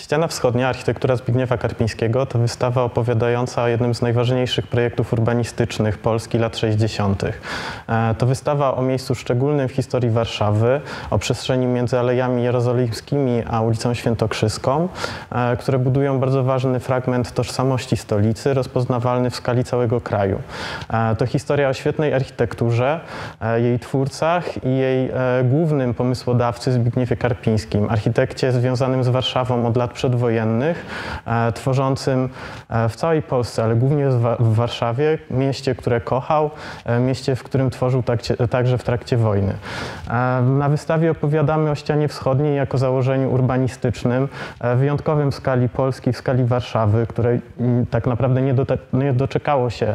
Ściana Wschodnia, architektura Zbigniewa Karpińskiego to wystawa opowiadająca o jednym z najważniejszych projektów urbanistycznych Polski lat 60. To wystawa o miejscu szczególnym w historii Warszawy, o przestrzeni między Alejami Jerozolimskimi a ulicą Świętokrzyską, które budują bardzo ważny fragment tożsamości stolicy, rozpoznawalny w skali całego kraju. To historia o świetnej architekturze, jej twórcach i jej głównym pomysłodawcy Zbigniewie Karpińskim, architekcie związanym z Warszawą od lat przedwojennych, tworzącym w całej Polsce, ale głównie w Warszawie, mieście, które kochał, mieście, w którym tworzył także w trakcie wojny. Na wystawie opowiadamy o Ścianie Wschodniej jako założeniu urbanistycznym, wyjątkowym w skali Polski, w skali Warszawy, której tak naprawdę nie doczekało się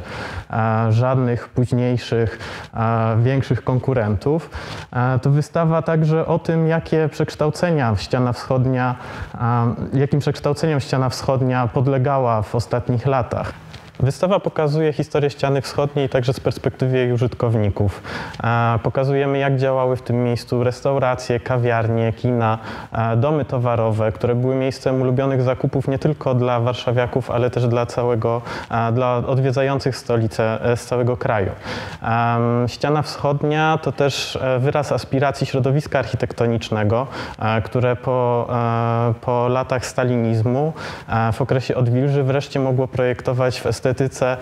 żadnych późniejszych, większych konkurentów. To wystawa także o tym, jakim przekształceniom Ściana Wschodnia podlegała w ostatnich latach. Wystawa pokazuje historię Ściany Wschodniej także z perspektywy jej użytkowników. Pokazujemy, jak działały w tym miejscu restauracje, kawiarnie, kina, domy towarowe, które były miejscem ulubionych zakupów nie tylko dla warszawiaków, ale też dla odwiedzających stolicę z całego kraju. Ściana Wschodnia to też wyraz aspiracji środowiska architektonicznego, które po latach stalinizmu, w okresie odwilży, wreszcie mogło projektować w estetyce,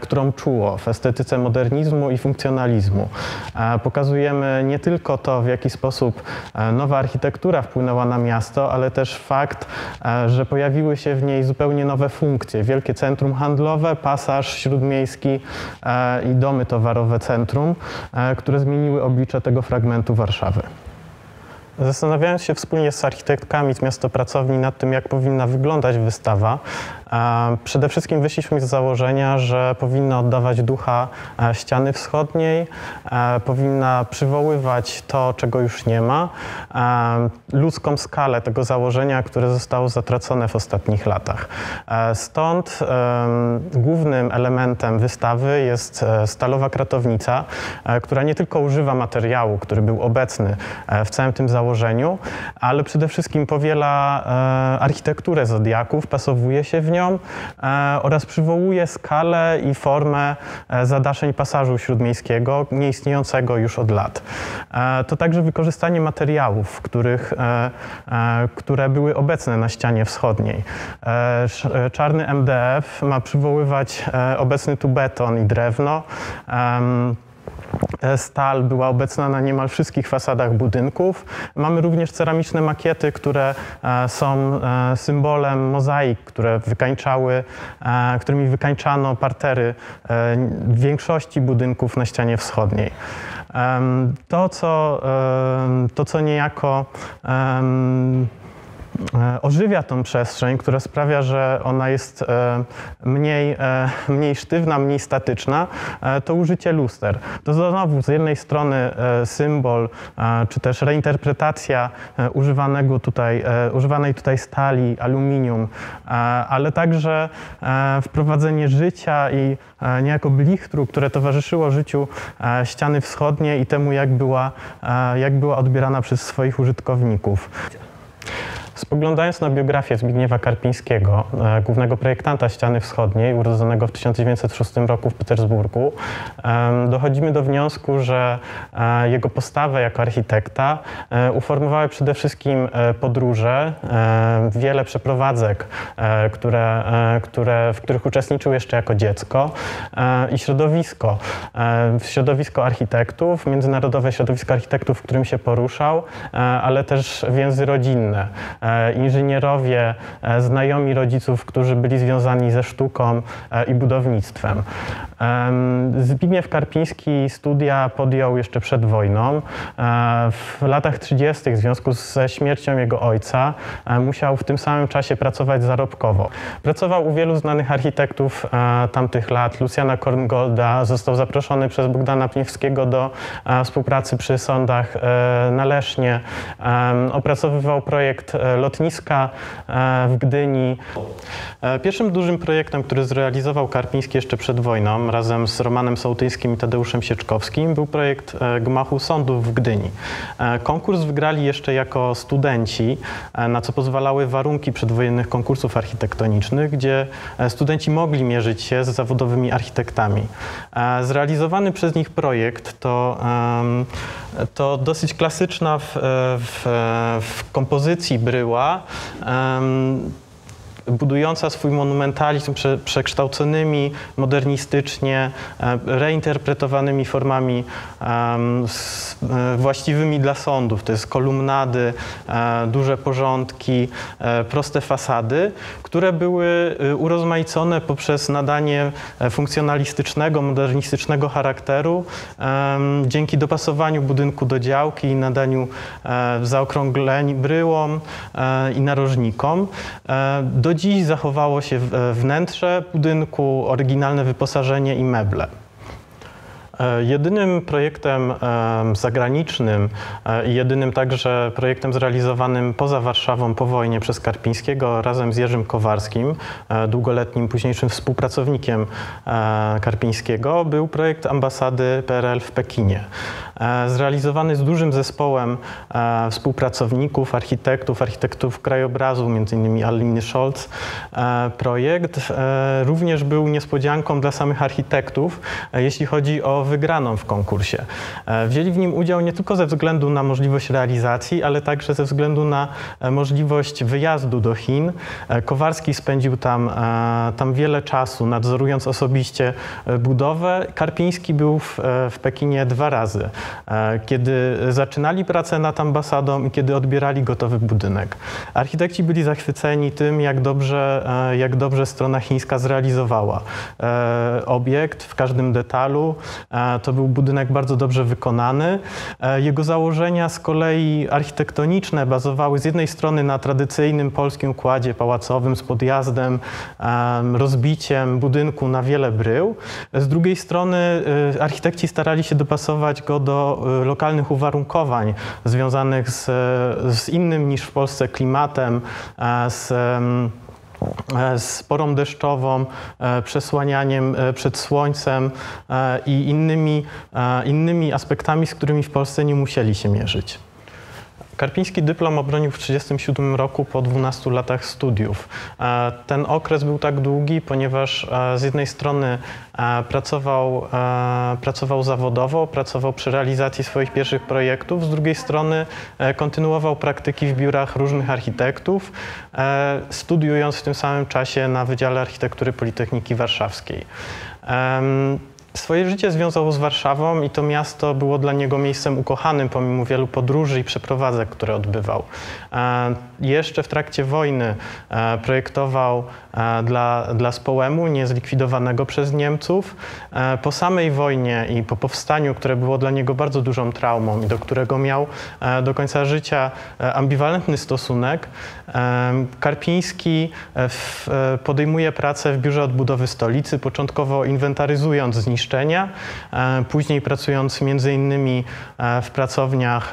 którą czuło, w estetyce modernizmu i funkcjonalizmu. Pokazujemy nie tylko to, w jaki sposób nowa architektura wpłynęła na miasto, ale też fakt, że pojawiły się w niej zupełnie nowe funkcje. Wielkie centrum handlowe, Pasaż Śródmiejski i Domy Towarowe Centrum, które zmieniły oblicze tego fragmentu Warszawy. Zastanawiając się wspólnie z architektkami z Miastopracowni nad tym, jak powinna wyglądać wystawa, przede wszystkim wyszliśmy z założenia, że powinna oddawać ducha Ściany Wschodniej, powinna przywoływać to, czego już nie ma, ludzką skalę tego założenia, które zostało zatracone w ostatnich latach. Stąd głównym elementem wystawy jest stalowa kratownica, która nie tylko używa materiału, który był obecny w całym tym założeniu, ale przede wszystkim powiela architekturę Zodiaku, wpasowuje się w nią, oraz przywołuje skalę i formę zadaszeń Pasażu Śródmiejskiego, nieistniejącego już od lat. To także wykorzystanie materiałów, które były obecne na Ścianie Wschodniej. Czarny MDF ma przywoływać obecny tu beton i drewno. Stal była obecna na niemal wszystkich fasadach budynków. Mamy również ceramiczne makiety, które są symbolem mozaik, którymi wykańczano partery w większości budynków na Ścianie Wschodniej. To, co niejako ożywia tą przestrzeń, która sprawia, że ona jest mniej sztywna, mniej statyczna, to użycie luster. To znowu z jednej strony symbol, czy też reinterpretacja używanej tutaj stali, aluminium, ale także wprowadzenie życia i niejako blichtru, które towarzyszyło życiu Ściany Wschodniej i temu, jak była odbierana przez swoich użytkowników. Spoglądając na biografię Zbigniewa Karpińskiego, głównego projektanta Ściany Wschodniej, urodzonego w 1906 roku w Petersburgu, dochodzimy do wniosku, że jego postawę jako architekta uformowały przede wszystkim podróże, wiele przeprowadzek, w których uczestniczył jeszcze jako dziecko, i środowisko architektów, międzynarodowe środowisko architektów, w którym się poruszał, ale też więzy rodzinne. Inżynierowie, znajomi rodziców, którzy byli związani ze sztuką i budownictwem. Zbigniew Karpiński studia podjął jeszcze przed wojną. W latach 30. w związku ze śmiercią jego ojca musiał w tym samym czasie pracować zarobkowo. Pracował u wielu znanych architektów tamtych lat. Luciana Korngolda, został zaproszony przez Bogdana Pniewskiego do współpracy przy sądach na Lesznie. Opracowywał projekt lotniska w Gdyni. Pierwszym dużym projektem, który zrealizował Karpiński jeszcze przed wojną razem z Romanem Sołtyńskim i Tadeuszem Sieczkowskim, był projekt gmachu sądów w Gdyni. Konkurs wygrali jeszcze jako studenci, na co pozwalały warunki przedwojennych konkursów architektonicznych, gdzie studenci mogli mierzyć się z zawodowymi architektami. Zrealizowany przez nich projekt to dosyć klasyczna w kompozycji bryła, budująca swój monumentalizm przekształconymi, modernistycznie, reinterpretowanymi formami właściwymi dla sądów. To jest kolumnady, duże porządki, proste fasady, które były urozmaicone poprzez nadanie funkcjonalistycznego, modernistycznego charakteru dzięki dopasowaniu budynku do działki i nadaniu zaokrągleń bryłom i narożnikom. Do dziś zachowało się wnętrze budynku, oryginalne wyposażenie i meble. Jedynym projektem zagranicznym i jedynym także projektem zrealizowanym poza Warszawą po wojnie przez Karpińskiego razem z Jerzym Kowarskim, długoletnim późniejszym współpracownikiem Karpińskiego, był projekt ambasady PRL w Pekinie. Zrealizowany z dużym zespołem współpracowników, architektów krajobrazu, m.in. Aliny Scholz. Projekt również był niespodzianką dla samych architektów, jeśli chodzi o wygraną w konkursie. Wzięli w nim udział nie tylko ze względu na możliwość realizacji, ale także ze względu na możliwość wyjazdu do Chin. Kowarski spędził tam wiele czasu, nadzorując osobiście budowę. Karpiński był w Pekinie dwa razy, kiedy zaczynali pracę nad ambasadą i kiedy odbierali gotowy budynek. Architekci byli zachwyceni tym, jak dobrze strona chińska zrealizowała obiekt w każdym detalu. To był budynek bardzo dobrze wykonany. Jego założenia z kolei architektoniczne bazowały z jednej strony na tradycyjnym polskim układzie pałacowym z podjazdem, rozbiciem budynku na wiele brył. Z drugiej strony architekci starali się dopasować go do lokalnych uwarunkowań związanych z innym niż w Polsce klimatem, z porą deszczową, przesłanianiem przed słońcem i innymi aspektami, z którymi w Polsce nie musieli się mierzyć. Karpiński dyplom obronił w 1937 roku po 12 latach studiów. Ten okres był tak długi, ponieważ z jednej strony pracował zawodowo, pracował przy realizacji swoich pierwszych projektów, z drugiej strony kontynuował praktyki w biurach różnych architektów, studiując w tym samym czasie na Wydziale Architektury Politechniki Warszawskiej. Swoje życie związało z Warszawą i to miasto było dla niego miejscem ukochanym pomimo wielu podróży i przeprowadzek, które odbywał. Jeszcze w trakcie wojny projektował dla Społemu, niezlikwidowanego przez Niemców. Po samej wojnie i po powstaniu, które było dla niego bardzo dużą traumą i do którego miał do końca życia ambiwalentny stosunek, Karpiński podejmuje pracę w Biurze Odbudowy Stolicy, początkowo inwentaryzując zniszczenia, później pracując m.in. w pracowniach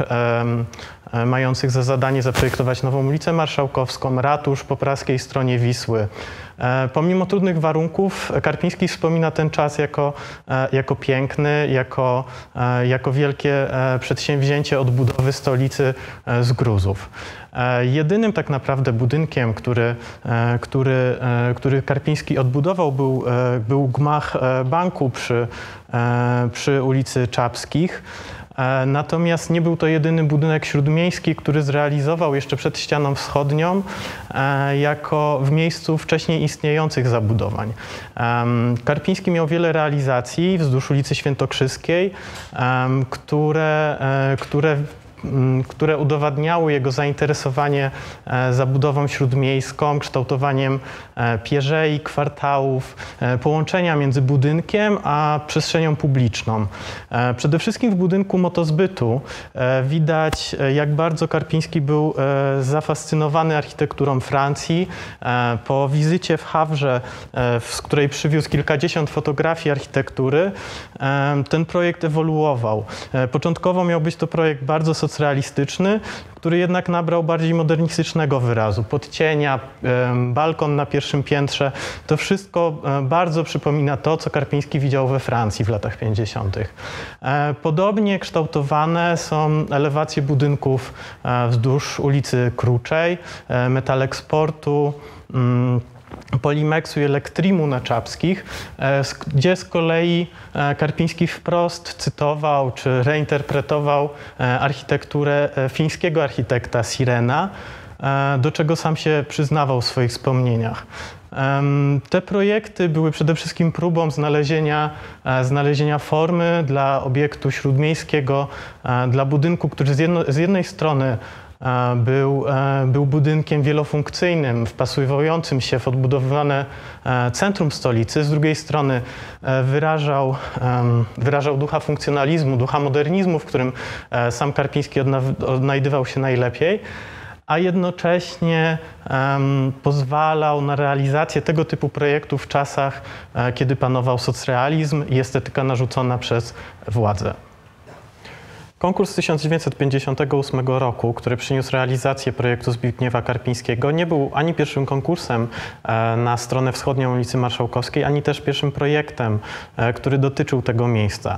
mających za zadanie zaprojektować nową ulicę Marszałkowską, ratusz po praskiej stronie Wisły. Pomimo trudnych warunków Karpiński wspomina ten czas jako piękny, jako wielkie przedsięwzięcie odbudowy stolicy z gruzów. Jedynym tak naprawdę budynkiem, który Karpiński odbudował, był gmach banku przy ulicy Czapskich. Natomiast nie był to jedyny budynek śródmiejski, który zrealizował jeszcze przed ścianą wschodnią jako w miejscu wcześniej istniejących zabudowań. Karpiński miał wiele realizacji wzdłuż ulicy Świętokrzyskiej, które udowadniały jego zainteresowanie zabudową śródmiejską, kształtowaniem pierzei, kwartałów, połączenia między budynkiem a przestrzenią publiczną. Przede wszystkim w budynku motozbytu widać, jak bardzo Karpiński był zafascynowany architekturą Francji. Po wizycie w Hawrze, z której przywiózł kilkadziesiąt fotografii architektury, ten projekt ewoluował. Początkowo miał być to projekt bardzo socjalny, socrealistyczny, który jednak nabrał bardziej modernistycznego wyrazu. Podcienia, balkon na pierwszym piętrze, to wszystko bardzo przypomina to, co Karpiński widział we Francji w latach 50. Podobnie kształtowane są elewacje budynków wzdłuż ulicy Kruczej, Metaleksportu, Polimexu i Elektrimu na Czapskich, gdzie z kolei Karpiński wprost cytował czy reinterpretował architekturę fińskiego architekta Sirena, do czego sam się przyznawał w swoich wspomnieniach. Te projekty były przede wszystkim próbą znalezienia formy dla obiektu śródmiejskiego, dla budynku, który z jednej strony był budynkiem wielofunkcyjnym, wpasowującym się w odbudowane centrum stolicy. Z drugiej strony wyrażał ducha funkcjonalizmu, ducha modernizmu, w którym sam Karpiński odnajdywał się najlepiej, a jednocześnie pozwalał na realizację tego typu projektów w czasach, kiedy panował socrealizm i estetyka narzucona przez władzę. Konkurs 1958 roku, który przyniósł realizację projektu Zbigniewa Karpińskiego, nie był ani pierwszym konkursem na stronę wschodnią ulicy Marszałkowskiej, ani też pierwszym projektem, który dotyczył tego miejsca.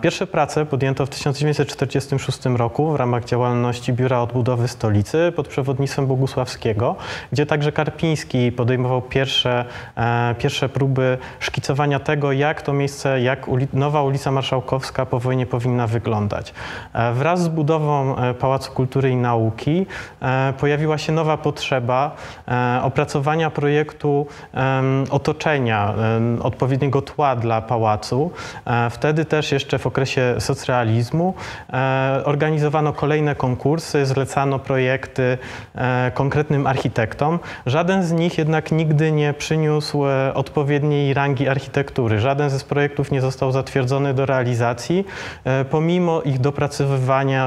Pierwsze prace podjęto w 1946 roku w ramach działalności Biura Odbudowy Stolicy pod przewodnictwem Bogusławskiego, gdzie także Karpiński podejmował pierwsze próby szkicowania tego, jak to miejsce, jak nowa ulica Marszałkowska po wojnie powinna wyglądać. Wraz z budową Pałacu Kultury i Nauki pojawiła się nowa potrzeba opracowania projektu otoczenia, odpowiedniego tła dla pałacu. Wtedy też jeszcze w okresie socrealizmu organizowano kolejne konkursy, zlecano projekty konkretnym architektom. Żaden z nich jednak nigdy nie przyniósł odpowiedniej rangi architektury. Żaden z projektów nie został zatwierdzony do realizacji, pomimo ich dopracowywania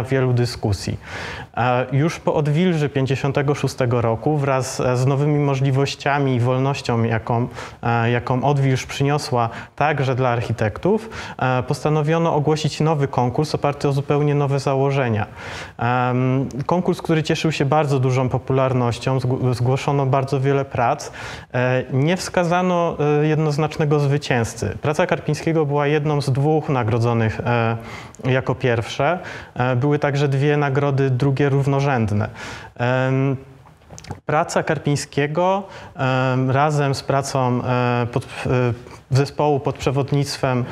wielu dyskusji. Już po odwilży 1956 roku wraz z nowymi możliwościami i wolnością, jaką odwilż przyniosła także dla architektów, postanowiono ogłosić nowy konkurs oparty o zupełnie nowe założenia. Konkurs, który cieszył się bardzo dużą popularnością, zgłoszono bardzo wiele prac. Nie wskazano jednoznacznego zwycięzcy. Praca Karpińskiego była jedną z dwóch nagrodzonych jako pierwsze. Były także dwie nagrody drugie równorzędne. Praca Karpińskiego razem z pracą zespołu pod przewodnictwem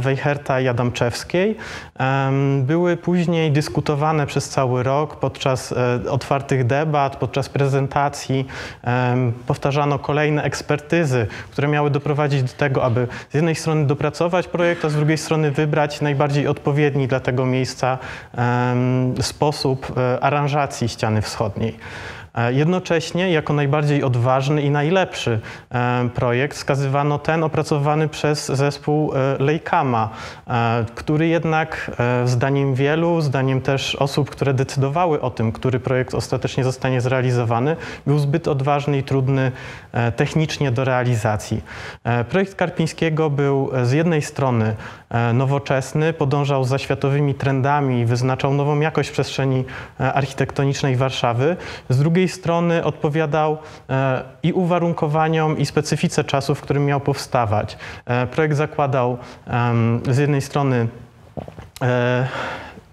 Wejherta i Adamczewskiej były później dyskutowane przez cały rok podczas otwartych debat, podczas prezentacji. Powtarzano kolejne ekspertyzy, które miały doprowadzić do tego, aby z jednej strony dopracować projekt, a z drugiej strony wybrać najbardziej odpowiedni dla tego miejsca sposób aranżacji Ściany Wschodniej. Jednocześnie jako najbardziej odważny i najlepszy projekt wskazywano ten opracowany przez zespół Lejkama, który jednak zdaniem wielu, zdaniem też osób, które decydowały o tym, który projekt ostatecznie zostanie zrealizowany, był zbyt odważny i trudny technicznie do realizacji. Projekt Karpińskiego był z jednej strony nowoczesny, podążał za światowymi trendami i wyznaczał nową jakość przestrzeni architektonicznej Warszawy, z drugiej strony odpowiadał i uwarunkowaniom, i specyfice czasu, w którym miał powstawać. Projekt zakładał z jednej strony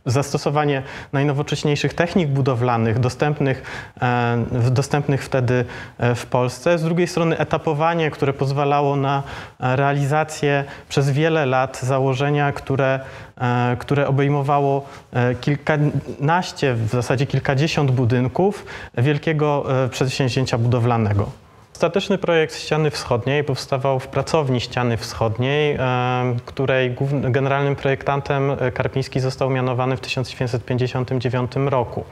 zastosowanie najnowocześniejszych technik budowlanych dostępnych wtedy w Polsce. Z drugiej strony etapowanie, które pozwalało na realizację przez wiele lat założenia, które obejmowało kilkanaście, w zasadzie kilkadziesiąt budynków wielkiego przedsięwzięcia budowlanego. Ostateczny projekt Ściany Wschodniej powstawał w pracowni Ściany Wschodniej, której generalnym projektantem Karpiński został mianowany w 1959 roku.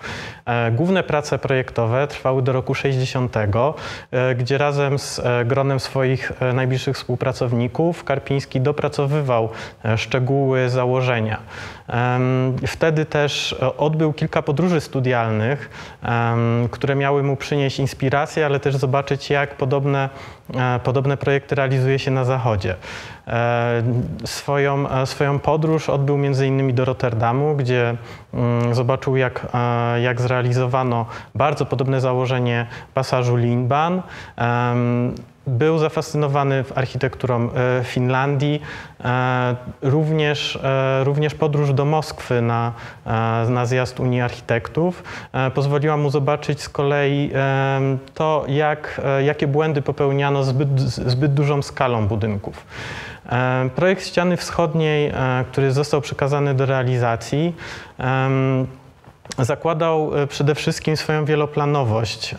Główne prace projektowe trwały do roku 60, gdzie razem z gronem swoich najbliższych współpracowników Karpiński dopracowywał szczegóły założenia. Wtedy też odbył kilka podróży studialnych, które miały mu przynieść inspirację, ale też zobaczyć, jak podobne projekty realizuje się na Zachodzie. Swoją podróż odbył m.in. do Rotterdamu, gdzie zobaczył, jak zrealizowano bardzo podobne założenie pasażu Lijnbaan. Był zafascynowany architekturą Finlandii. Również podróż do Moskwy na zjazd Unii Architektów pozwoliła mu zobaczyć z kolei to, jakie błędy popełniano zbyt dużą skalą budynków. Projekt Ściany Wschodniej, który został przekazany do realizacji, zakładał przede wszystkim swoją wieloplanowość.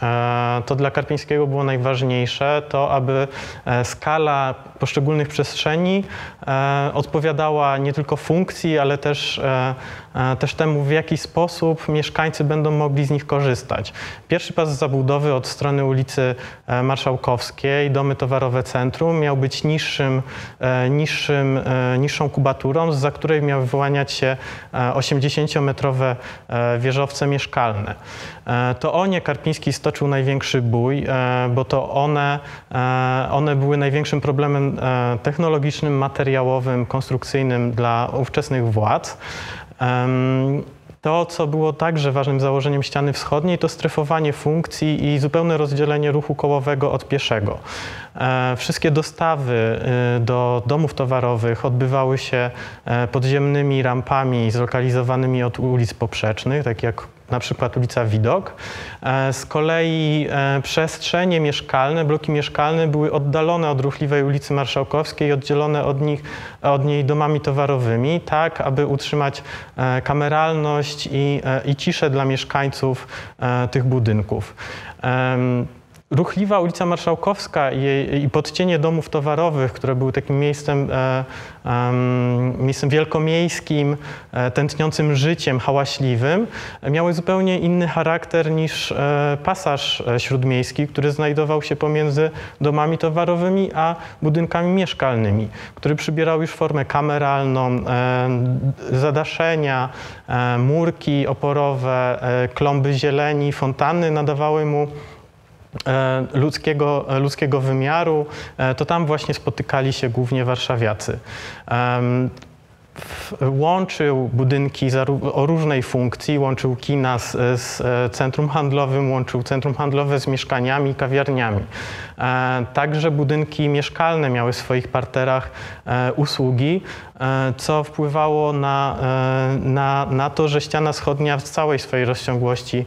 To dla Karpińskiego było najważniejsze, to aby skala poszczególnych przestrzeni odpowiadała nie tylko funkcji, ale też temu, w jaki sposób mieszkańcy będą mogli z nich korzystać. Pierwszy pas zabudowy od strony ulicy Marszałkowskiej, Domy Towarowe Centrum, miał być niższą kubaturą, za której miały wyłaniać się 80-metrowe wieżowce mieszkalne. To o nie Karpiński stoczył największy bój, bo to one były największym problemem technologicznym, materiałowym, konstrukcyjnym dla ówczesnych władz. To, co było także ważnym założeniem Ściany Wschodniej, to strefowanie funkcji i zupełne rozdzielenie ruchu kołowego od pieszego. Wszystkie dostawy do domów towarowych odbywały się podziemnymi rampami zlokalizowanymi od ulic poprzecznych, tak jak na przykład ulica Widok. Z kolei przestrzenie mieszkalne, bloki mieszkalne były oddalone od ruchliwej ulicy Marszałkowskiej i oddzielone od niej domami towarowymi, tak aby utrzymać kameralność i ciszę dla mieszkańców tych budynków. Ruchliwa ulica Marszałkowska i podcienie domów towarowych, które były takim miejscem wielkomiejskim, tętniącym życiem, hałaśliwym, miały zupełnie inny charakter niż Pasaż Śródmiejski, który znajdował się pomiędzy domami towarowymi a budynkami mieszkalnymi, który przybierał już formę kameralną, zadaszenia, murki oporowe, klomby zieleni, fontanny nadawały mu ludzkiego wymiaru, to tam właśnie spotykali się głównie warszawiacy. Łączył budynki o różnej funkcji, łączył kina z centrum handlowym, łączył centrum handlowe z mieszkaniami, kawiarniami. Także budynki mieszkalne miały w swoich parterach usługi, co wpływało na to, że Ściana Wschodnia w całej swojej rozciągłości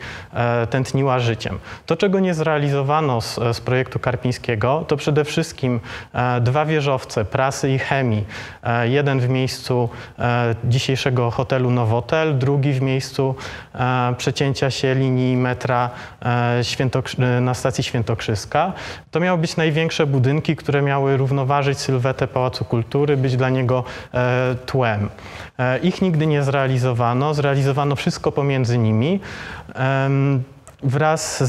tętniła życiem. To, czego nie zrealizowano z projektu Karpińskiego, to przede wszystkim dwa wieżowce prasy i chemii. Jeden w miejscu dzisiejszego hotelu Nowotel, drugi w miejscu przecięcia się linii metra na stacji Świętokrzyska. To miały być największe budynki, które miały równoważyć sylwetę Pałacu Kultury, być dla niego tłem. Ich nigdy nie zrealizowano, zrealizowano wszystko pomiędzy nimi. Wraz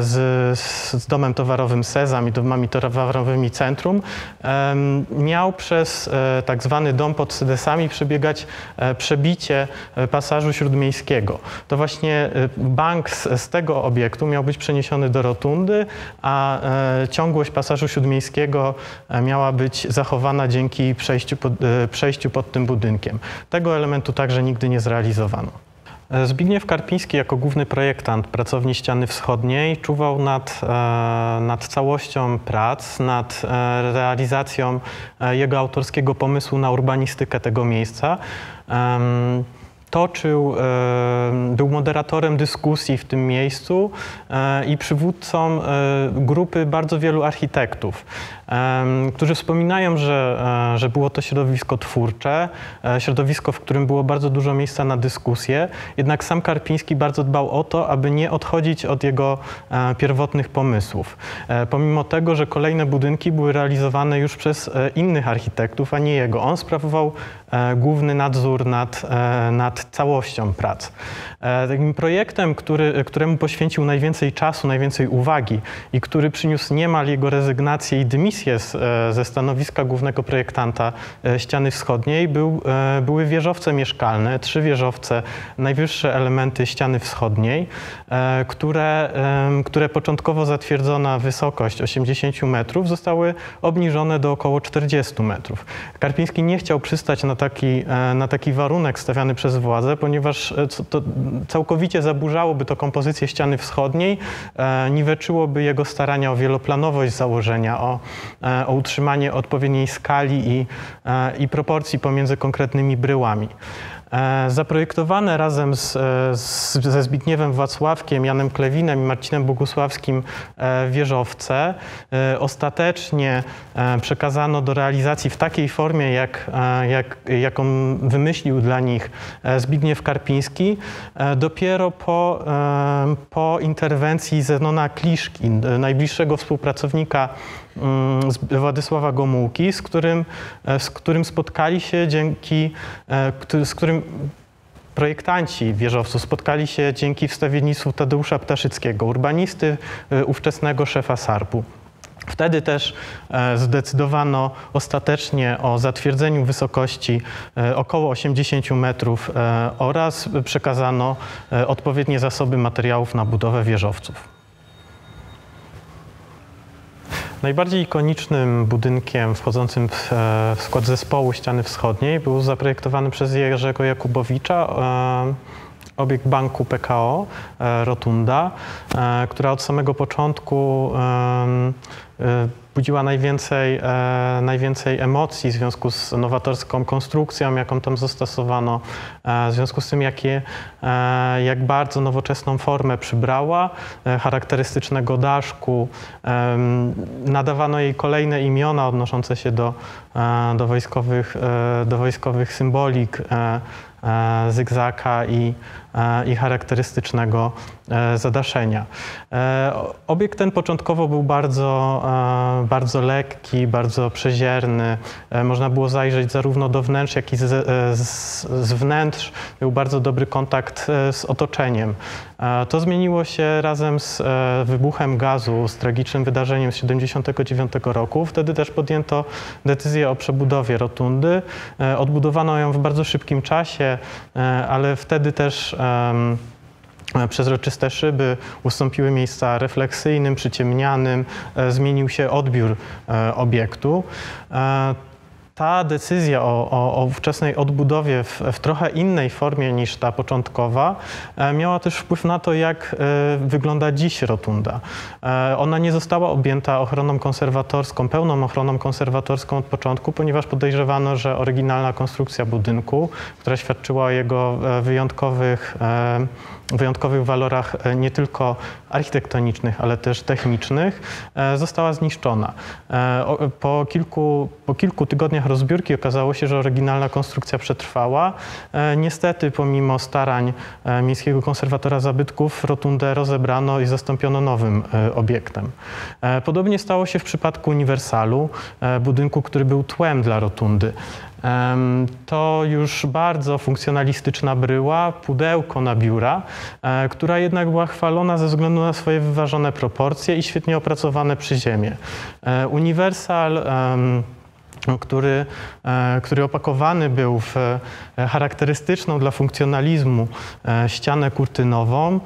z domem towarowym Sezam i domami towarowymi Centrum miał przez tak zwany dom pod Sydesami przebiegać przebicie pasażu śródmiejskiego. To właśnie bank z tego obiektu miał być przeniesiony do Rotundy, a ciągłość pasażu śródmiejskiego miała być zachowana dzięki przejściu pod tym budynkiem. Tego elementu także nigdy nie zrealizowano. Zbigniew Karpiński jako główny projektant pracowni Ściany Wschodniej czuwał nad całością prac, nad realizacją jego autorskiego pomysłu na urbanistykę tego miejsca. Był moderatorem dyskusji w tym miejscu i przywódcą grupy bardzo wielu architektów, którzy wspominają, że było to środowisko twórcze, środowisko, w którym było bardzo dużo miejsca na dyskusję. Jednak sam Karpiński bardzo dbał o to, aby nie odchodzić od jego pierwotnych pomysłów. Pomimo tego, że kolejne budynki były realizowane już przez innych architektów, a nie jego. On sprawował główny nadzór nad całością prac. Takim projektem, któremu poświęcił najwięcej czasu, najwięcej uwagi i który przyniósł niemal jego rezygnację i dymisję ze stanowiska głównego projektanta Ściany Wschodniej, były wieżowce mieszkalne, 3 wieżowce, najwyższe elementy Ściany Wschodniej, które początkowo zatwierdzona wysokość 80 metrów zostały obniżone do około 40 metrów. Karpiński nie chciał przystać na taki warunek stawiany przez władzę, ponieważ to całkowicie zaburzałoby to kompozycję Ściany Wschodniej, niweczyłoby jego starania o wieloplanowość założenia, o utrzymanie odpowiedniej skali i proporcji pomiędzy konkretnymi bryłami. Zaprojektowane razem ze Zbigniewem Wacławkiem, Janem Klewinem i Marcinem Bogusławskim wieżowce ostatecznie przekazano do realizacji w takiej formie, jaką wymyślił dla nich Zbigniew Karpiński, dopiero po interwencji Zenona Kliszkin, najbliższego współpracownika Władysława Gomułki, z którym spotkali się projektanci wieżowców spotkali się dzięki wstawiennictwu Tadeusza Ptaszyckiego, urbanisty, ówczesnego szefa SARP-u. Wtedy też zdecydowano ostatecznie o zatwierdzeniu wysokości około 80 metrów oraz przekazano odpowiednie zasoby materiałów na budowę wieżowców. Najbardziej ikonicznym budynkiem wchodzącym w skład zespołu Ściany Wschodniej był zaprojektowany przez Jerzego Jakubowicza obiekt banku PKO, Rotunda, która od samego początku budziła najwięcej emocji w związku z nowatorską konstrukcją, jaką tam zastosowano, w związku z tym, jak bardzo nowoczesną formę przybrała, charakterystycznego daszku. Nadawano jej kolejne imiona odnoszące się do wojskowych symbolik, zygzaka i charakterystycznego zadaszenia. Obiekt ten początkowo był bardzo lekki, bardzo przezierny. Można było zajrzeć zarówno do wnętrz, jak i z wnętrz. Był bardzo dobry kontakt z otoczeniem. To zmieniło się razem z wybuchem gazu, z tragicznym wydarzeniem z 1979 roku. Wtedy też podjęto decyzję o przebudowie Rotundy. Odbudowano ją w bardzo szybkim czasie, ale wtedy też przezroczyste szyby ustąpiły miejsca refleksyjnym, przyciemnianym, zmienił się odbiór obiektu. Ta decyzja o wczesnej odbudowie w trochę innej formie niż ta początkowa miała też wpływ na to, jak wygląda dziś Rotunda. Ona nie została objęta ochroną konserwatorską, pełną ochroną konserwatorską od początku, ponieważ podejrzewano, że oryginalna konstrukcja budynku, która świadczyła o jego wyjątkowych walorach nie tylko architektonicznych, ale też technicznych, została zniszczona. Po kilku tygodniach rozbiórki okazało się, że oryginalna konstrukcja przetrwała. Niestety, pomimo starań Miejskiego Konserwatora Zabytków, Rotundę rozebrano i zastąpiono nowym obiektem. Podobnie stało się w przypadku Uniwersalu, budynku, który był tłem dla Rotundy. To już bardzo funkcjonalistyczna bryła, pudełko na biura, która jednak była chwalona ze względu na swoje wyważone proporcje i świetnie opracowane przyziemie. Uniwersal, który opakowany był w charakterystyczną dla funkcjonalizmu ścianę kurtynową,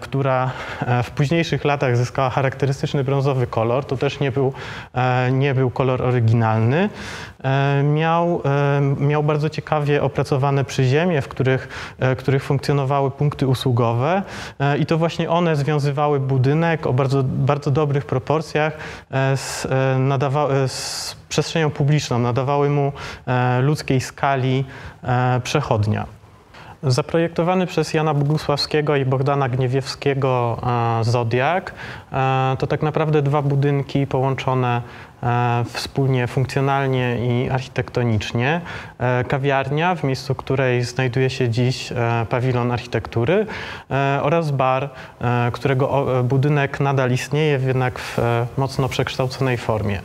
która w późniejszych latach zyskała charakterystyczny brązowy kolor, to też nie był kolor oryginalny, miał bardzo ciekawie opracowane przyziemie, w których funkcjonowały punkty usługowe i to właśnie one związywały budynek o bardzo dobrych proporcjach z przestrzenią publiczną, nadawały mu ludzkiej skali przechodnia. Zaprojektowany przez Jana Bogusławskiego i Bogdana Pniewskiego Zodiak to tak naprawdę 2 budynki połączone wspólnie funkcjonalnie i architektonicznie. Kawiarnia, w miejscu której znajduje się dziś pawilon architektury oraz bar, którego budynek nadal istnieje, jednak w mocno przekształconej formie.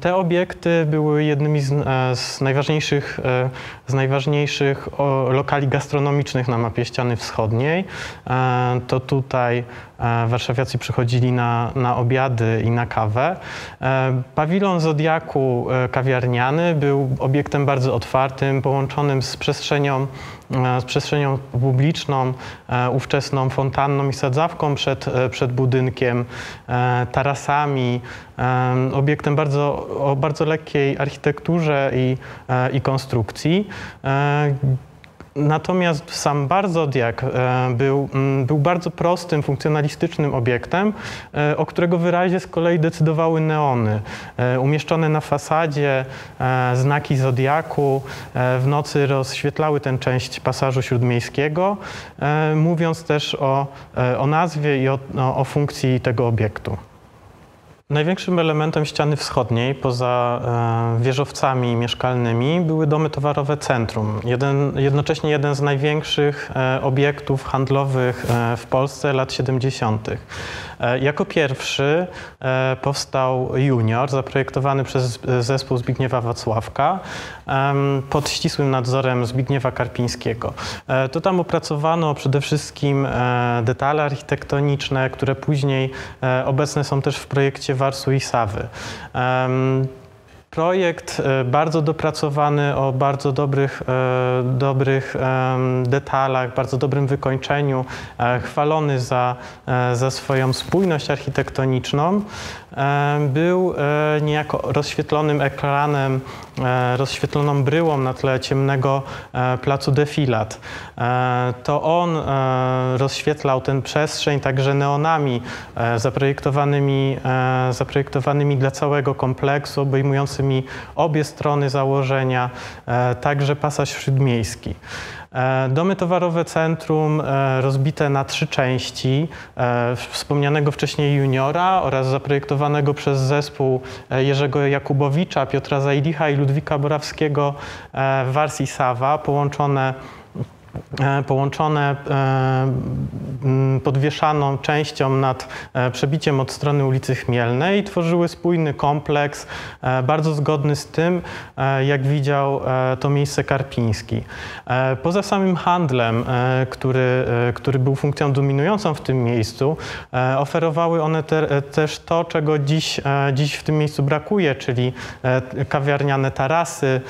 Te obiekty były jednymi z najważniejszych lokali gastronomicznych na mapie Ściany Wschodniej. To tutaj warszawiacy przychodzili na obiady i na kawę. Pawilon Zodiaku kawiarniany był obiektem bardzo otwartym, połączonym z przestrzenią publiczną, ówczesną fontanną i sadzawką przed budynkiem, tarasami, obiektem o bardzo lekkiej architekturze i konstrukcji. Natomiast sam bar Zodiak był bardzo prostym, funkcjonalistycznym obiektem, o którego wyrazie z kolei decydowały neony. Umieszczone na fasadzie znaki Zodiaku w nocy rozświetlały tę część Pasażu Śródmiejskiego, mówiąc też o nazwie i o funkcji tego obiektu. Największym elementem Ściany Wschodniej, poza wieżowcami mieszkalnymi, były Domy Towarowe Centrum. Jednocześnie jeden z największych obiektów handlowych w Polsce lat 70. Jako pierwszy powstał Junior, zaprojektowany przez zespół Zbigniewa Wacławka, pod ścisłym nadzorem Zbigniewa Karpińskiego. To tam opracowano przede wszystkim detale architektoniczne, które później obecne są też w projekcie Warsu i Sawy. Projekt bardzo dopracowany, o bardzo dobrych detalach, bardzo dobrym wykończeniu, chwalony za swoją spójność architektoniczną, był niejako rozświetlonym ekranem, rozświetloną bryłą na tle ciemnego placu Defilat. To on rozświetlał tę przestrzeń także neonami zaprojektowanymi dla całego kompleksu, obejmującymi obie strony założenia, także Pasaż Śródmiejski. Domy Towarowe Centrum rozbite na 3 części wspomnianego wcześniej Juniora oraz zaprojektowanego przez zespół Jerzego Jakubowicza, Piotra Zajdicha i Ludwika Borawskiego Wars i Sawa, połączone podwieszaną częścią nad przebiciem od strony ulicy Chmielnej, tworzyły spójny kompleks, bardzo zgodny z tym, jak widział to miejsce Karpiński. Poza samym handlem, który był funkcją dominującą w tym miejscu, oferowały one też to, czego dziś w tym miejscu brakuje, czyli kawiarniane tarasy,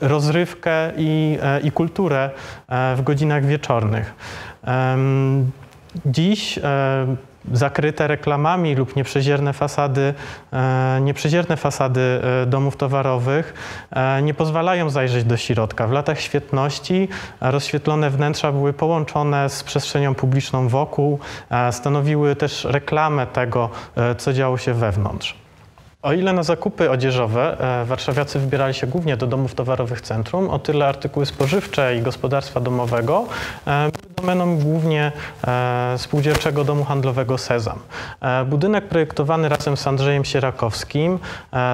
rozrywkę i kulturę w godzinach wieczornych. Dziś zakryte reklamami lub nieprzezierne fasady domów towarowych nie pozwalają zajrzeć do środka. W latach świetności rozświetlone wnętrza były połączone z przestrzenią publiczną wokół, stanowiły też reklamę tego, co działo się wewnątrz. O ile na zakupy odzieżowe warszawiacy wybierali się głównie do domów towarowych centrum, o tyle artykuły spożywcze i gospodarstwa domowego były domeną głównie spółdzielczego domu handlowego Sezam. Budynek projektowany razem z Andrzejem Sierakowskim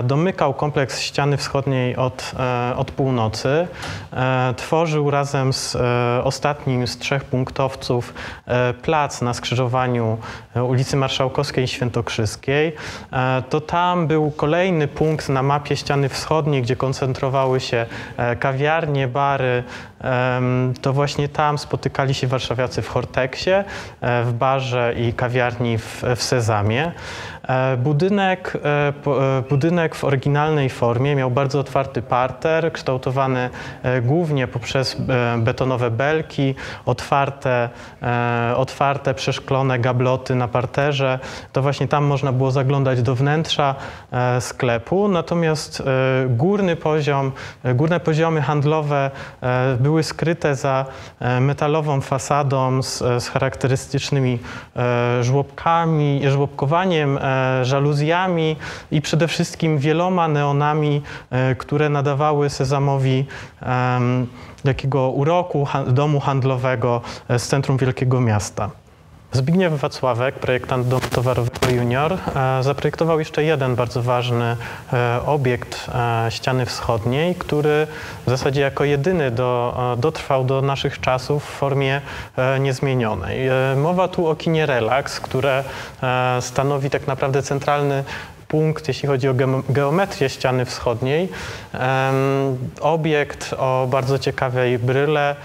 domykał kompleks Ściany Wschodniej od północy, tworzył razem z ostatnim z 3 punktowców plac na skrzyżowaniu ulicy Marszałkowskiej i Świętokrzyskiej. To tam był kolejny punkt na mapie Ściany Wschodniej, gdzie koncentrowały się kawiarnie, bary. To właśnie tam spotykali się warszawiacy w Horteksie, w barze i kawiarni w Sezamie. Budynek w oryginalnej formie miał bardzo otwarty parter, kształtowany głównie poprzez betonowe belki, otwarte przeszklone gabloty na parterze. To właśnie tam można było zaglądać do wnętrza sklepu, natomiast górne poziomy handlowe były skryte za metalową fasadą z charakterystycznymi żłobkowaniem, żaluzjami i przede wszystkim wieloma neonami, które nadawały Sezamowi takiego uroku domu handlowego z centrum wielkiego miasta. Zbigniew Wacławek, projektant domu towarowego Junior, zaprojektował jeszcze jeden bardzo ważny obiekt Ściany Wschodniej, który w zasadzie jako jedyny dotrwał do naszych czasów w formie niezmienionej. Mowa tu o kinie Relax, które stanowi tak naprawdę centralny punkt, jeśli chodzi o geometrię ściany wschodniej. Obiekt o bardzo ciekawej bryle,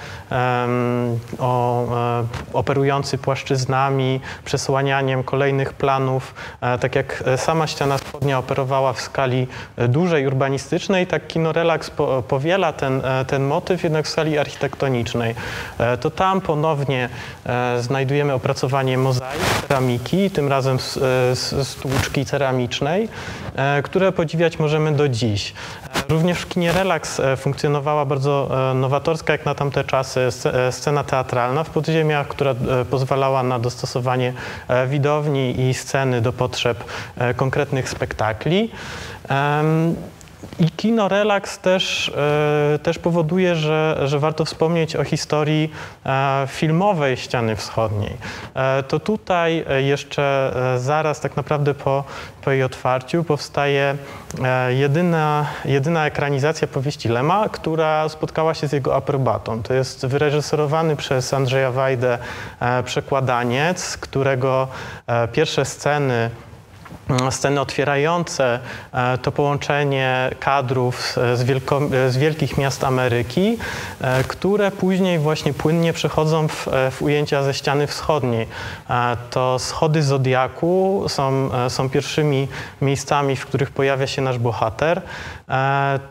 operujący płaszczyznami, przesłanianiem kolejnych planów. Tak jak sama ściana wschodnia operowała w skali dużej, urbanistycznej, tak kino Relax powiela ten motyw jednak w skali architektonicznej. To tam ponownie znajdujemy opracowanie mozaik, ceramiki, tym razem z tłuczki ceramicznej, które podziwiać możemy do dziś. Również w kinie Relax funkcjonowała bardzo nowatorska, jak na tamte czasy, scena teatralna w podziemiach, która pozwalała na dostosowanie widowni i sceny do potrzeb konkretnych spektakli. I kino Relax też powoduje, że warto wspomnieć o historii filmowej ściany wschodniej. To tutaj jeszcze zaraz tak naprawdę po jej otwarciu powstaje jedyna ekranizacja powieści Lema, która spotkała się z jego aprobatą. To jest wyreżyserowany przez Andrzeja Wajdę Przekładaniec, którego pierwsze sceny otwierające to połączenie kadrów z wielkich miast Ameryki, które później właśnie płynnie przechodzą w ujęcia ze ściany wschodniej. To schody Zodiaku są pierwszymi miejscami, w których pojawia się nasz bohater.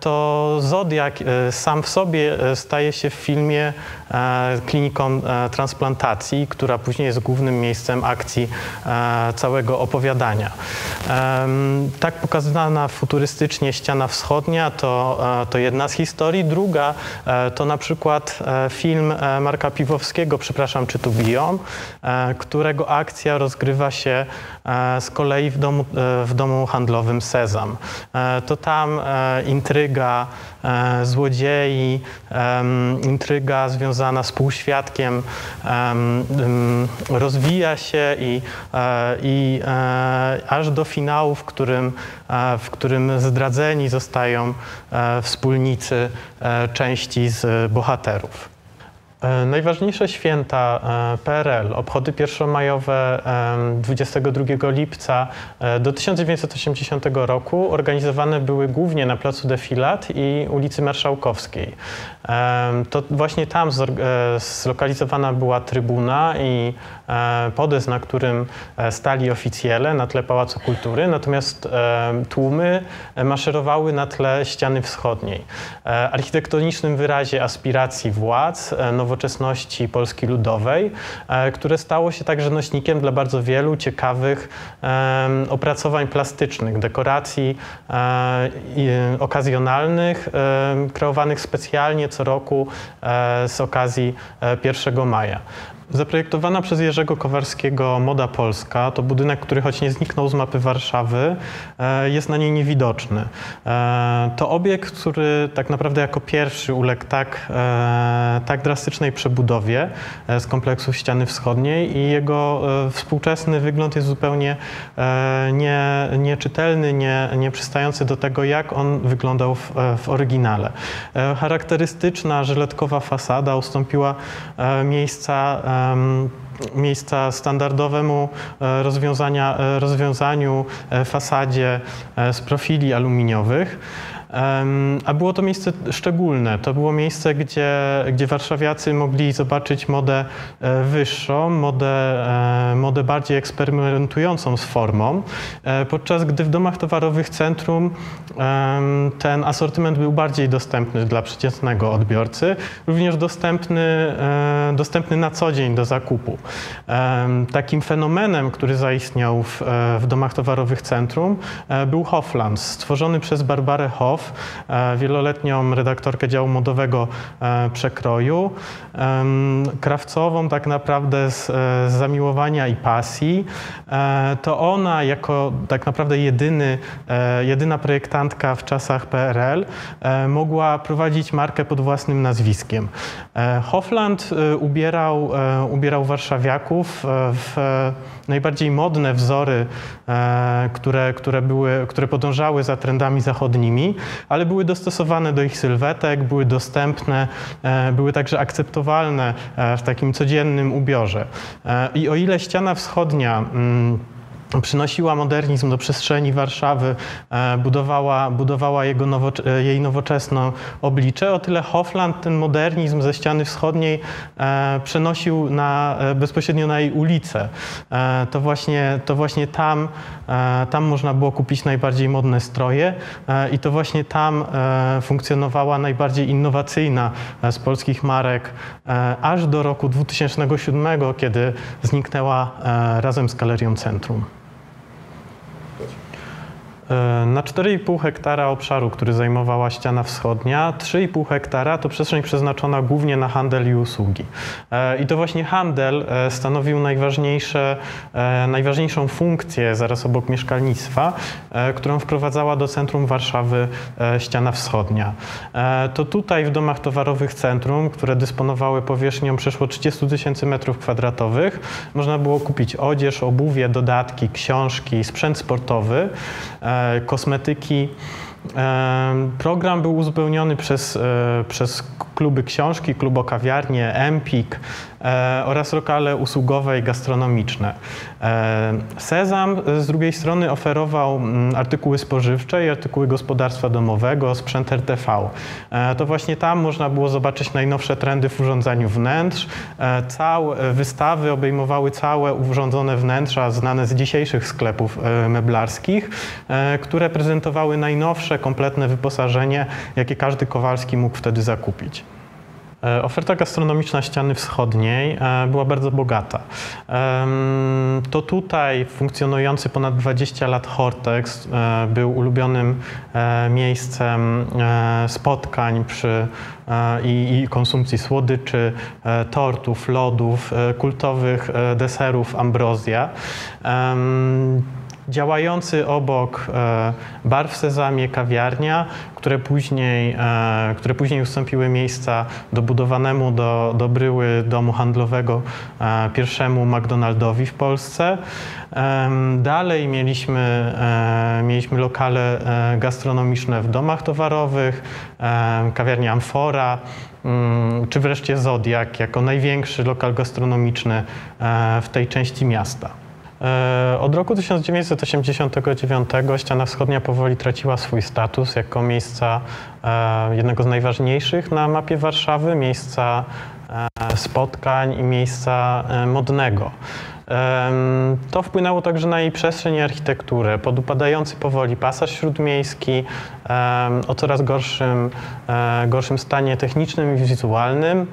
To Zodiak sam w sobie staje się w filmie kliniką transplantacji, która później jest głównym miejscem akcji całego opowiadania. Tak pokazana futurystycznie ściana wschodnia to jedna z historii. Druga to na przykład film Marka Piwowskiego, przepraszam, czy tu biją, którego akcja rozgrywa się z kolei w domu handlowym Sezam. To tam intryga złodziei, intryga związana z półświadkiem rozwija się i aż do finału, w którym zdradzeni zostają wspólnicy części z bohaterów. Najważniejsze święta PRL, obchody pierwszomajowe 22 lipca do 1980 roku organizowane były głównie na placu Defilat i ulicy Marszałkowskiej. To właśnie tam zlokalizowana była trybuna i podest, na którym stali oficjele na tle Pałacu Kultury, natomiast tłumy maszerowały na tle ściany wschodniej. Architektonicznym wyrazie aspiracji władz, nowoczesności Polski Ludowej, które stało się także nośnikiem dla bardzo wielu ciekawych opracowań plastycznych, dekoracji okazjonalnych, kreowanych specjalnie co roku z okazji 1 maja. Zaprojektowana przez Jerzego Kowarskiego Moda Polska to budynek, który choć nie zniknął z mapy Warszawy, jest na niej niewidoczny. To obiekt, który tak naprawdę jako pierwszy uległ tak drastycznej przebudowie z kompleksu ściany wschodniej i jego współczesny wygląd jest zupełnie nieczytelny, nieprzystający do tego, jak on wyglądał w oryginale. Charakterystyczna żyletkowa fasada ustąpiła miejsca standardowemu rozwiązaniu fasadzie z profili aluminiowych. A było to miejsce szczególne. To było miejsce, gdzie warszawiacy mogli zobaczyć modę wyższą, modę bardziej eksperymentującą z formą, podczas gdy w domach towarowych centrum ten asortyment był bardziej dostępny dla przeciętnego odbiorcy, również dostępny na co dzień do zakupu. Takim fenomenem, który zaistniał w domach towarowych centrum, był Hofland, stworzony przez Barbarę Hof, wieloletnią redaktorkę działu modowego Przekroju, krawcową tak naprawdę z zamiłowania i pasji. To ona jako tak naprawdę jedyna projektantka w czasach PRL mogła prowadzić markę pod własnym nazwiskiem. Hofland ubierał warszawiaków w najbardziej modne wzory, które podążały za trendami zachodnimi, ale były dostosowane do ich sylwetek, były dostępne, były także akceptowalne w takim codziennym ubiorze. I o ile ściana wschodnia przynosiła modernizm do przestrzeni Warszawy, budowała jej nowoczesne oblicze. O tyle Hofland ten modernizm ze ściany wschodniej przenosił bezpośrednio na jej ulicę. To właśnie tam można było kupić najbardziej modne stroje i to właśnie tam funkcjonowała najbardziej innowacyjna z polskich marek aż do roku 2007, kiedy zniknęła razem z galerią Centrum. Na 4,5 hektara obszaru, który zajmowała ściana wschodnia, 3,5 hektara to przestrzeń przeznaczona głównie na handel i usługi. I to właśnie handel stanowił najważniejszą funkcję zaraz obok mieszkalnictwa, którą wprowadzała do centrum Warszawy ściana wschodnia. To tutaj w domach towarowych centrum, które dysponowały powierzchnią przeszło 30 000 m², można było kupić odzież, obuwie, dodatki, książki, sprzęt sportowy, kosmetyki. Program był uzupełniony przez kluby książki, klubokawiarnie, Empik oraz lokale usługowe i gastronomiczne. Sezam z drugiej strony oferował artykuły spożywcze i artykuły gospodarstwa domowego, sprzęt RTV. To właśnie tam można było zobaczyć najnowsze trendy w urządzaniu wnętrz. Wystawy obejmowały całe urządzone wnętrza znane z dzisiejszych sklepów meblarskich, które prezentowały najnowsze, kompletne wyposażenie, jakie każdy Kowalski mógł wtedy zakupić. Oferta gastronomiczna ściany wschodniej była bardzo bogata. To tutaj funkcjonujący ponad 20 lat Hortex był ulubionym miejscem spotkań i konsumpcji słodyczy, tortów, lodów, kultowych deserów Ambrozja. Działający obok bar w Sezamie, kawiarnia, które później ustąpiły miejsca dobudowanemu do bryły domu handlowego, pierwszemu McDonaldowi w Polsce. Dalej mieliśmy lokale gastronomiczne w domach towarowych, kawiarnia Amfora, czy wreszcie Zodiak jako największy lokal gastronomiczny w tej części miasta. Od roku 1989 ściana wschodnia powoli traciła swój status jako miejsca jednego z najważniejszych na mapie Warszawy, miejsca spotkań i miejsca modnego. To wpłynęło także na jej przestrzeń i architekturę. Podupadający powoli Pasaż Śródmiejski o coraz gorszym stanie technicznym i wizualnym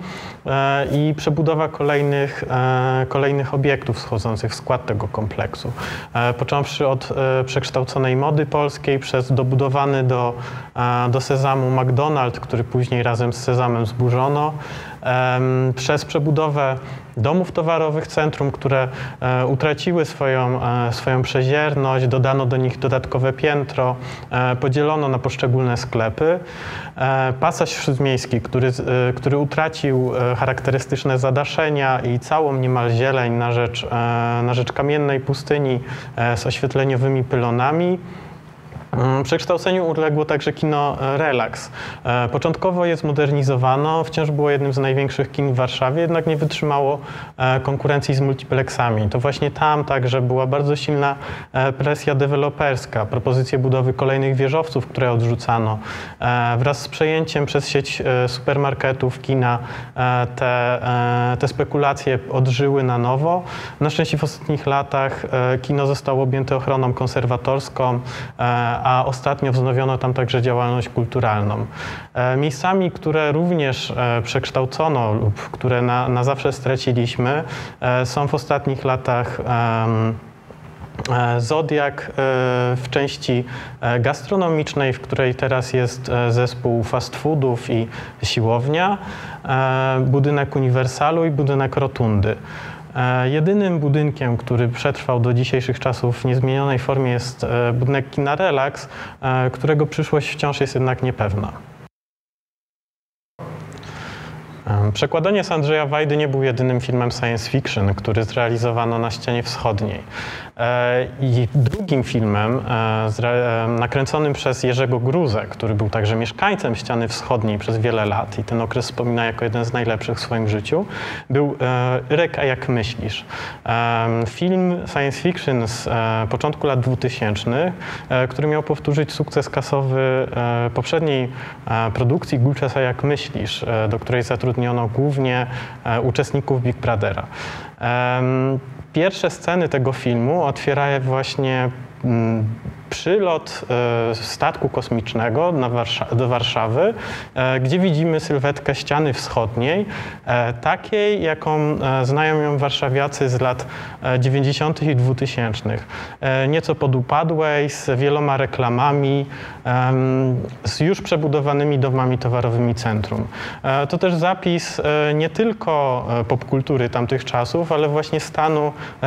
i przebudowa kolejnych obiektów schodzących w skład tego kompleksu. Począwszy od przekształconej mody polskiej przez dobudowany do Sezamu McDonald's, który później razem z Sezamem zburzono, przez przebudowę domów towarowych centrum, które utraciły swoją przezierność, dodano do nich dodatkowe piętro, podzielono na poszczególne sklepy. Pasaż Śródmiejski, który utracił charakterystyczne zadaszenia i całą niemal zieleń na rzecz kamiennej pustyni z oświetleniowymi pylonami. Przekształceniu uległo także kino Relax. Początkowo je zmodernizowano, wciąż było jednym z największych kin w Warszawie, jednak nie wytrzymało konkurencji z multiplexami. To właśnie tam także była bardzo silna presja deweloperska. Propozycje budowy kolejnych wieżowców, które odrzucano. Wraz z przejęciem przez sieć supermarketów kina te spekulacje odżyły na nowo. Na szczęście w ostatnich latach kino zostało objęte ochroną konserwatorską, a ostatnio wznowiono tam także działalność kulturalną. Miejscami, które również przekształcono lub które na zawsze straciliśmy, są w ostatnich latach Zodiak w części gastronomicznej, w której teraz jest zespół fast foodów i siłownia, budynek Uniwersalu i budynek Rotundy. Jedynym budynkiem, który przetrwał do dzisiejszych czasów w niezmienionej formie, jest budynek kina Relax, którego przyszłość wciąż jest jednak niepewna. Przekładaniec Andrzeja Wajdy nie był jedynym filmem science fiction, który zrealizowano na Ścianie Wschodniej. I drugim filmem nakręconym przez Jerzego Gruzę, który był także mieszkańcem Ściany Wschodniej przez wiele lat i ten okres wspomina jako jeden z najlepszych w swoim życiu, był Rek, a jak myślisz? Film science fiction z początku lat 2000, który miał powtórzyć sukces kasowy poprzedniej produkcji Gulczesa jak myślisz, do której zatrudniono głównie uczestników Big Brothera. Pierwsze sceny tego filmu otwiera właśnie przylot statku kosmicznego do Warszawy, gdzie widzimy sylwetkę Ściany Wschodniej, takiej, jaką znają ją warszawiacy z lat 90. i 2000. Nieco podupadłej, z wieloma reklamami, z już przebudowanymi domami towarowymi centrum. To też zapis nie tylko popkultury tamtych czasów, ale właśnie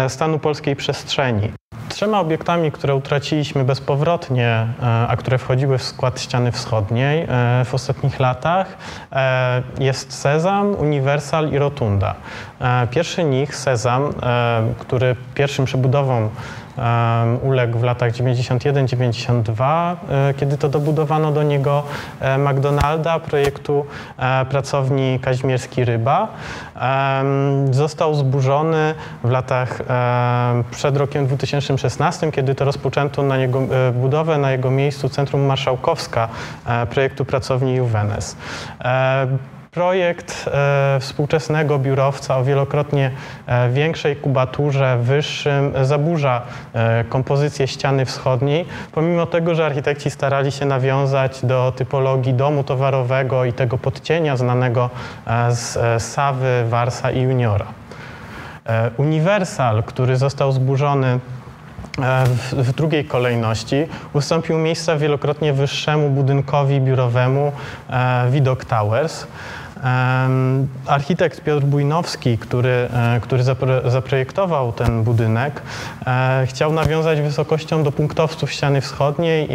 stanu polskiej przestrzeni. Trzema obiektami, które utraciliśmy bezpowrotnie, a które wchodziły w skład Ściany Wschodniej w ostatnich latach, jest Sezam, Uniwersal i Rotunda. Pierwszy z nich, Sezam, który pierwszym przebudową uległ w latach 91-92, kiedy to dobudowano do niego McDonalda, projektu pracowni Kazimierski-Ryba. Został zburzony w latach przed rokiem 2016, kiedy to rozpoczęto na niego budowę, na jego miejscu Centrum Marszałkowska projektu pracowni Juvenes. Projekt współczesnego biurowca o wielokrotnie większej kubaturze, wyższym, zaburza kompozycję Ściany Wschodniej, pomimo tego, że architekci starali się nawiązać do typologii domu towarowego i tego podcienia znanego z Sawy, Warsa i Juniora. Uniwersal, który został zburzony w drugiej kolejności, ustąpił miejsca wielokrotnie wyższemu budynkowi biurowemu Widok Towers. Architekt Piotr Bujnowski, który zaprojektował ten budynek, chciał nawiązać wysokością do punktowców Ściany Wschodniej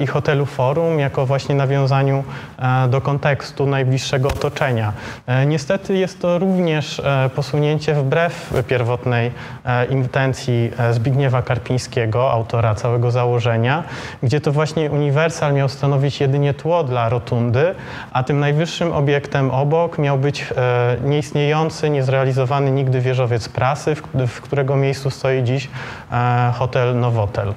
i hotelu Forum jako właśnie nawiązaniu do kontekstu najbliższego otoczenia. Niestety jest to również posunięcie wbrew pierwotnej intencji Zbigniewa Karpińskiego, autora całego założenia, gdzie to właśnie Uniwersal miał stanowić jedynie tło dla Rotundy, a tym najwyższym obiektem obok miał być nieistniejący, niezrealizowany nigdy wieżowiec prasy, w którego miejscu stoi dziś hotel Nowotel.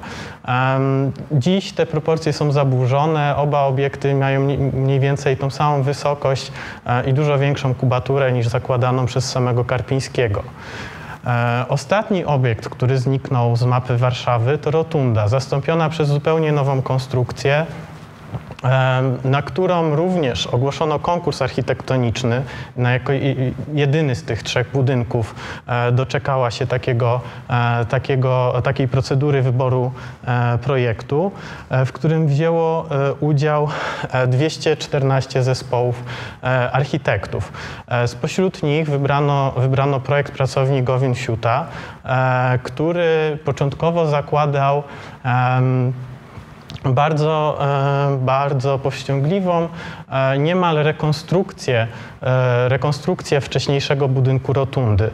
Dziś te proporcje są zaburzone, oba obiekty mają mniej więcej tą samą wysokość i dużo większą kubaturę niż zakładaną przez samego Karpińskiego. Ostatni obiekt, który zniknął z mapy Warszawy, to Rotunda, zastąpiona przez zupełnie nową konstrukcję, na którą również ogłoszono konkurs architektoniczny. Jako jedyny z tych trzech budynków doczekała się takiej procedury wyboru projektu, w którym wzięło udział 214 zespołów architektów. Spośród nich wybrano projekt pracowni Gowin-Siuta, który początkowo zakładał bardzo powściągliwą, niemal rekonstrukcję wcześniejszego budynku Rotundy.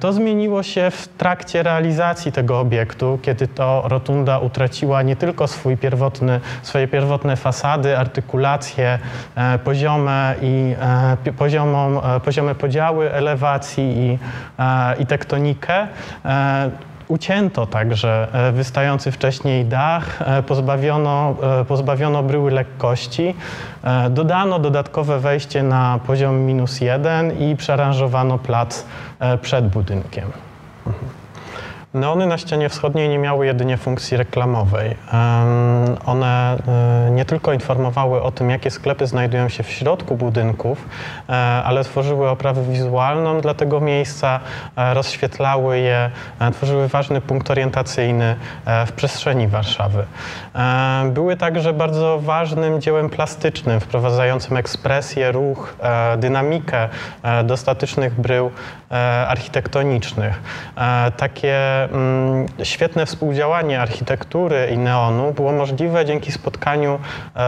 To zmieniło się w trakcie realizacji tego obiektu, kiedy to Rotunda utraciła nie tylko swoje pierwotne fasady, artykulacje, poziome podziały elewacji i tektonikę. Ucięto także wystający wcześniej dach, pozbawiono bryły lekkości, dodano dodatkowe wejście na poziom -1 i przearanżowano plac przed budynkiem. Neony na Ścianie Wschodniej nie miały jedynie funkcji reklamowej. One nie tylko informowały o tym, jakie sklepy znajdują się w środku budynków, ale tworzyły oprawę wizualną dla tego miejsca, rozświetlały je, tworzyły ważny punkt orientacyjny w przestrzeni Warszawy. Były także bardzo ważnym dziełem plastycznym, wprowadzającym ekspresję, ruch, dynamikę do statycznych brył architektonicznych. Takie że świetne współdziałanie architektury i neonu było możliwe dzięki spotkaniu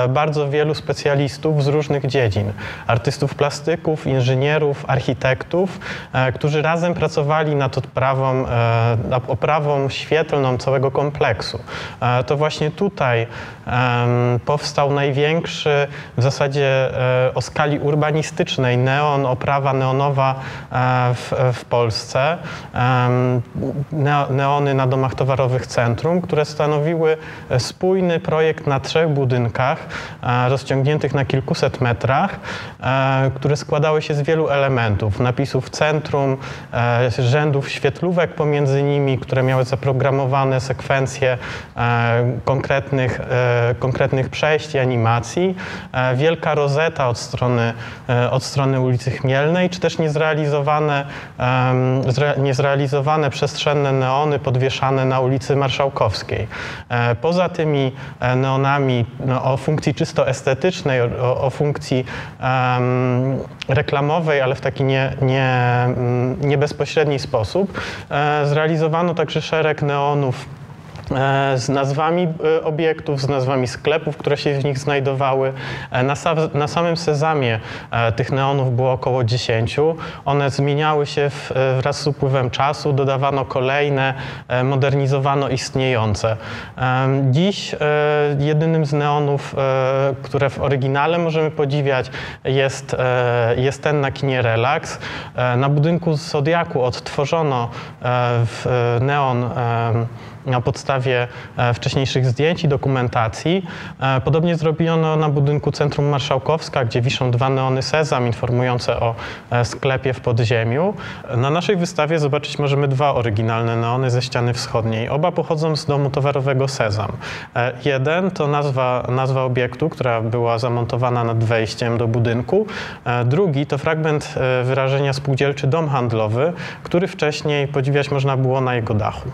bardzo wielu specjalistów z różnych dziedzin. Artystów plastyków, inżynierów, architektów, którzy razem pracowali nad oprawą świetlną całego kompleksu. To właśnie tutaj powstał największy, w zasadzie o skali urbanistycznej, neon, oprawa neonowa w Polsce. Neony na Domach Towarowych Centrum, które stanowiły spójny projekt na trzech budynkach rozciągniętych na kilkuset metrach, które składały się z wielu elementów, napisów centrum, rzędów świetlówek pomiędzy nimi, które miały zaprogramowane sekwencje konkretnych przejść i animacji, wielka rozeta od strony ulicy Chmielnej, czy też niezrealizowane przestrzenne neony podwieszane na ulicy Marszałkowskiej. Poza tymi neonami o funkcji czysto estetycznej, o funkcji reklamowej, ale w taki nie bezpośredni sposób, zrealizowano także szereg neonów z nazwami obiektów, z nazwami sklepów, które się w nich znajdowały. Na samym Sezamie tych neonów było około 10. One zmieniały się wraz z upływem czasu, dodawano kolejne, modernizowano istniejące. Dziś jedynym z neonów, które w oryginale możemy podziwiać, jest ten na kinie Relax. Na budynku Zodiaku odtworzono neon na podstawie wcześniejszych zdjęć i dokumentacji. Podobnie zrobiono na budynku Centrum Marszałkowska, gdzie wiszą dwa neony Sezam informujące o sklepie w podziemiu. Na naszej wystawie zobaczyć możemy dwa oryginalne neony ze ściany wschodniej. Oba pochodzą z domu towarowego Sezam. Jeden to nazwa obiektu, która była zamontowana nad wejściem do budynku. Drugi to fragment wyrażenia spółdzielczy dom handlowy, który wcześniej podziwiać można było na jego dachu.